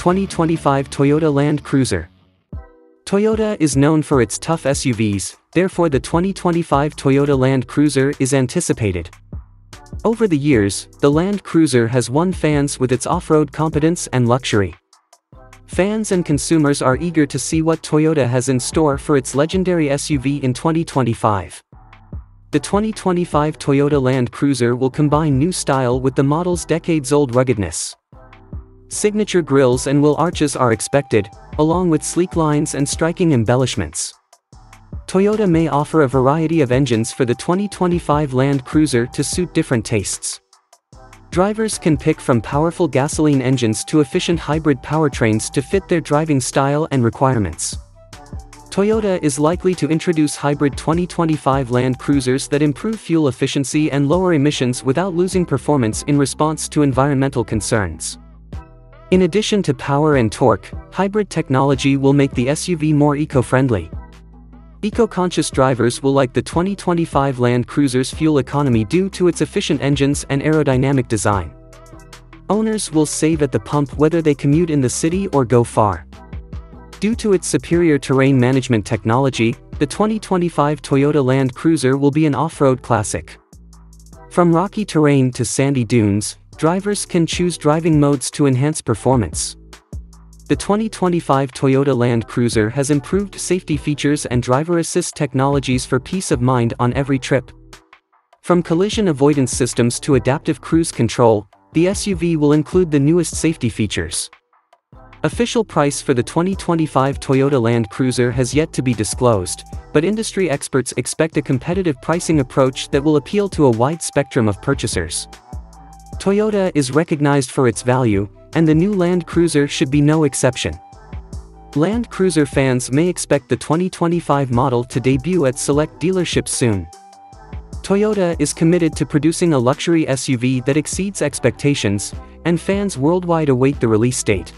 2025 Toyota Land Cruiser. Toyota is known for its tough SUVs, therefore the 2025 Toyota Land Cruiser is anticipated. Over the years, the Land Cruiser has won fans with its off-road competence and luxury. Fans and consumers are eager to see what Toyota has in store for its legendary SUV in 2025. The 2025 Toyota Land Cruiser will combine new style with the model's decades-old ruggedness. Signature grills and wheel arches are expected, along with sleek lines and striking embellishments. Toyota may offer a variety of engines for the 2025 Land Cruiser to suit different tastes. Drivers can pick from powerful gasoline engines to efficient hybrid powertrains to fit their driving style and requirements. Toyota is likely to introduce hybrid 2025 Land Cruisers that improve fuel efficiency and lower emissions without losing performance in response to environmental concerns. In addition to power and torque, hybrid technology will make the SUV more eco-friendly. Eco-conscious drivers will like the 2025 Land Cruiser's fuel economy due to its efficient engines and aerodynamic design. Owners will save at the pump whether they commute in the city or go far. Due to its superior terrain management technology, the 2025 Toyota Land Cruiser will be an off-road classic. From rocky terrain to sandy dunes, drivers can choose driving modes to enhance performance. The 2025 Toyota Land Cruiser has improved safety features and driver assist technologies for peace of mind on every trip. From collision avoidance systems to adaptive cruise control, the SUV will include the newest safety features. Official price for the 2025 Toyota Land Cruiser has yet to be disclosed, but industry experts expect a competitive pricing approach that will appeal to a wide spectrum of purchasers. Toyota is recognized for its value, and the new Land Cruiser should be no exception. Land Cruiser fans may expect the 2025 model to debut at select dealerships soon. Toyota is committed to producing a luxury SUV that exceeds expectations, and fans worldwide await the release date.